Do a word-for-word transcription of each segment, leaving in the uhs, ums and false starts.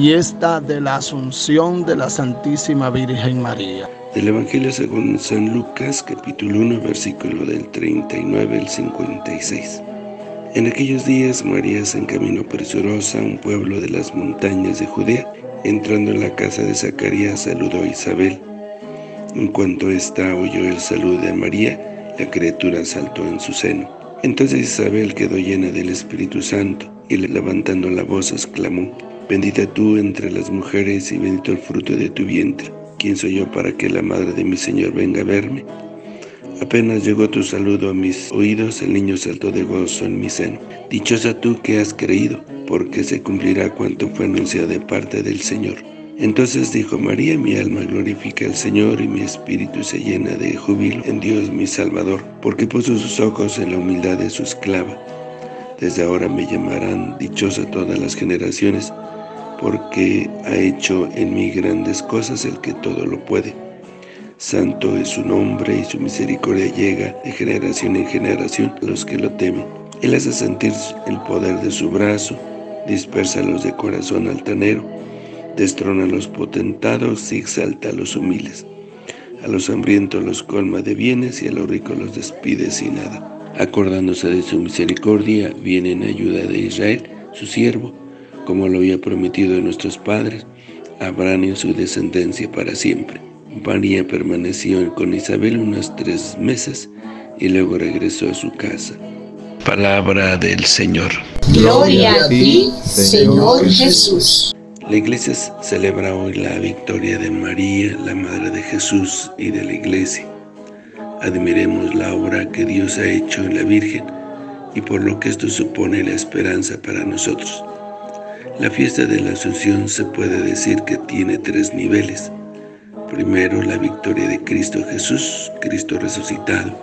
fiesta de la Asunción de la Santísima Virgen María. Del Evangelio según San Lucas, capítulo uno, versículo del treinta y nueve al cincuenta y seis. En aquellos días María se encaminó presurosa a un pueblo de las montañas de Judea. Entrando en la casa de Zacarías, saludó a Isabel. En cuanto ésta oyó el saludo de María, la criatura saltó en su seno. Entonces Isabel quedó llena del Espíritu Santo, y levantando la voz exclamó: «Bendita tú entre las mujeres, y bendito el fruto de tu vientre. ¿Quién soy yo para que la madre de mi Señor venga a verme? Apenas llegó tu saludo a mis oídos, el niño saltó de gozo en mi seno. Dichosa tú que has creído, porque se cumplirá cuanto fue anunciado de parte del Señor». Entonces dijo María: «Mi alma glorifica al Señor, y mi espíritu se llena de júbilo en Dios mi Salvador, porque puso sus ojos en la humildad de su esclava. Desde ahora me llamarán dichosa todas las generaciones, porque ha hecho en mí grandes cosas el que todo lo puede. Santo es su nombre, y su misericordia llega de generación en generación a los que lo temen. Él hace sentir el poder de su brazo, dispersa a los de corazón altanero, destrona a los potentados y exalta a los humildes. A los hambrientos los colma de bienes, y a los ricos los despide sin nada. Acordándose de su misericordia, viene en ayuda de Israel, su siervo, como lo había prometido a nuestros padres, Abraham y su descendencia para siempre». María permaneció con Isabel unos tres meses, y luego regresó a su casa. Palabra del Señor. Gloria a ti, Señor Jesús. La Iglesia celebra hoy la victoria de María, la Madre de Jesús y de la Iglesia. Admiremos la obra que Dios ha hecho en la Virgen y por lo que esto supone la esperanza para nosotros. La fiesta de la Asunción se puede decir que tiene tres niveles. Primero, la victoria de Cristo Jesús, Cristo resucitado.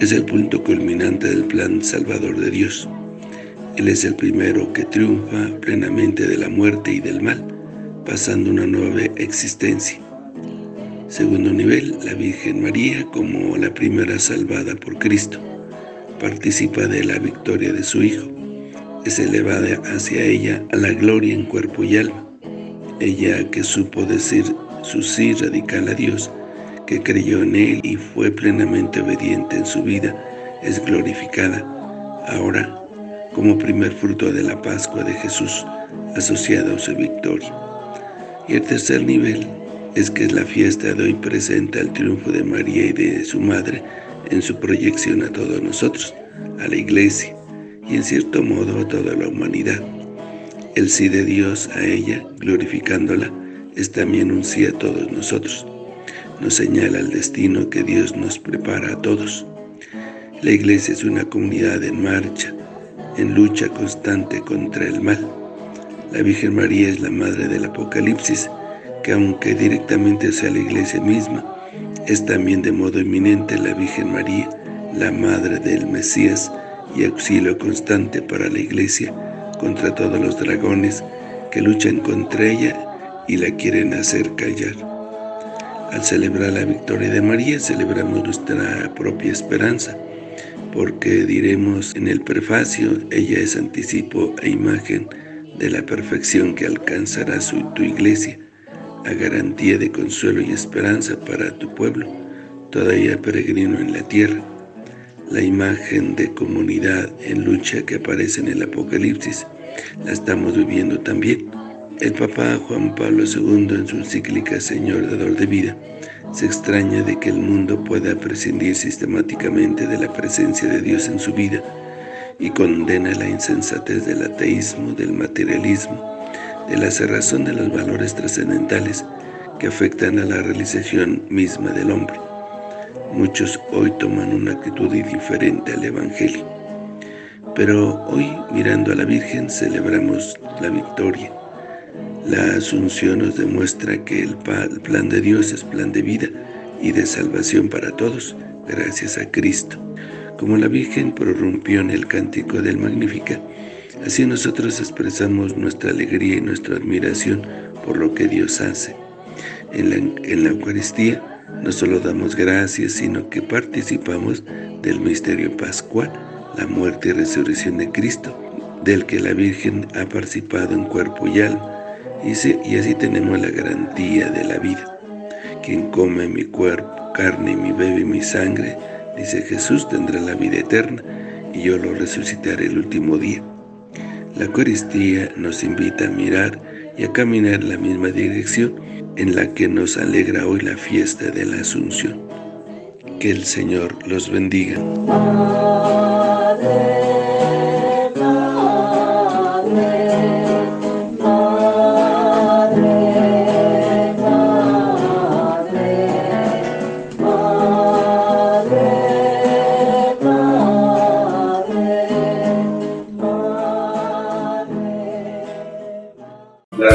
Es el punto culminante del plan salvador de Dios. Él es el primero que triunfa plenamente de la muerte y del mal, pasando una nueva existencia. Segundo nivel, la Virgen María, como la primera salvada por Cristo, participa de la victoria de su Hijo. Es elevada hacia ella a la gloria en cuerpo y alma. Ella que supo decir su sí radical a Dios, que creyó en Él y fue plenamente obediente en su vida, es glorificada ahora como primer fruto de la Pascua de Jesús, asociado a su victoria. Y el tercer nivel es que la fiesta de hoy presenta el triunfo de María y de su Madre en su proyección a todos nosotros, a la Iglesia y en cierto modo a toda la humanidad. El sí de Dios a ella, glorificándola, es también un sí a todos nosotros. Nos señala el destino que Dios nos prepara a todos. La Iglesia es una comunidad en marcha, en lucha constante contra el mal. La Virgen María es la madre del Apocalipsis, que aunque directamente sea la Iglesia misma, es también de modo inminente la Virgen María, la madre del Mesías y auxilio constante para la Iglesia contra todos los dragones que luchan contra ella y la quieren hacer callar. Al celebrar la victoria de María, celebramos nuestra propia esperanza, porque diremos en el prefacio: ella es anticipo e imagen de la perfección que alcanzará su, tu Iglesia, a garantía de consuelo y esperanza para tu pueblo, todavía peregrino en la tierra. La imagen de comunidad en lucha que aparece en el Apocalipsis, la estamos viviendo también. El Papa Juan Pablo segundo, en su encíclica Señor Dador de Vida, se extraña de que el mundo pueda prescindir sistemáticamente de la presencia de Dios en su vida y condena la insensatez del ateísmo, del materialismo, de la cerrazón de los valores trascendentales que afectan a la realización misma del hombre. Muchos hoy toman una actitud indiferente al Evangelio, pero hoy, mirando a la Virgen, celebramos la victoria. La Asunción nos demuestra que el plan de Dios es plan de vida y de salvación para todos, gracias a Cristo. Como la Virgen prorrumpió en el cántico del Magníficat, así nosotros expresamos nuestra alegría y nuestra admiración por lo que Dios hace. En la, en la Eucaristía no solo damos gracias, sino que participamos del misterio pascual, la muerte y resurrección de Cristo, del que la Virgen ha participado en cuerpo y alma, y así tenemos la garantía de la vida. Quien come mi cuerpo, carne y mi bebe mi sangre, dice Jesús, tendrá la vida eterna y yo lo resucitaré el último día. La Eucaristía nos invita a mirar y a caminar en la misma dirección en la que nos alegra hoy la fiesta de la Asunción. Que el Señor los bendiga. La